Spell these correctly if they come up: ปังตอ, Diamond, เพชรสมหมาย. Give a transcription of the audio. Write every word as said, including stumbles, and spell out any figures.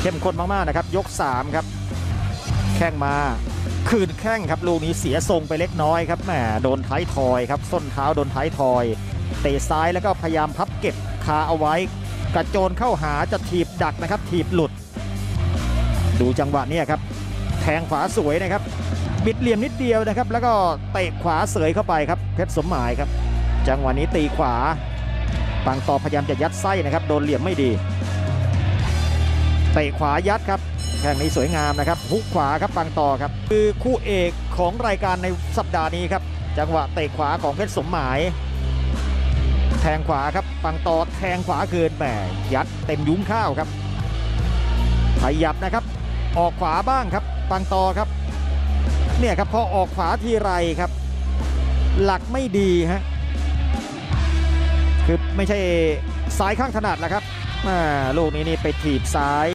เข้มข้นมากๆนะครับยกสามครับแข้งมาคืนแข้งครับลูกนี้เสียทรงไปเล็กน้อยครับแหมโดนท้ายทอยครับส้นเท้าโดนท้ายทอยเตะซ้ายแล้วก็พยายามพับเก็บคาเอาไว้กระโจนเข้าหาจะถีบดักนะครับถีบหลุดดูจังหวะนี้ครับแทงขวาสวยนะครับบิดเหลี่ยมนิดเดียวนะครับแล้วก็เตะขวาเสยเข้าไปครับเพชรสมหมายครับจังหวะนี้ตีขวาปางตอพยายามจะยัดไส้นะครับโดนเหลี่ยมไม่ดีเตะขวายัดครับแข่งนี้สวยงามนะครับฮุกขวาครับปางตอครับคือคู่เอกของรายการในสัปดาห์นี้ครับจังหวะเตะขวาของเพชรสมหมายแทงขวาครับปังตอแทงขวาเกินแหมยัดเต็มยุ้งข้าวครับขยับนะครับออกขวาบ้างครับปังตอครับเนี่ยครับพอออกขวาทีไรครับหลักไม่ดีฮะคือไม่ใช่ซ้ายข้างถนัดแล้วครับลูกนี้นี่ไปถีบซ้าย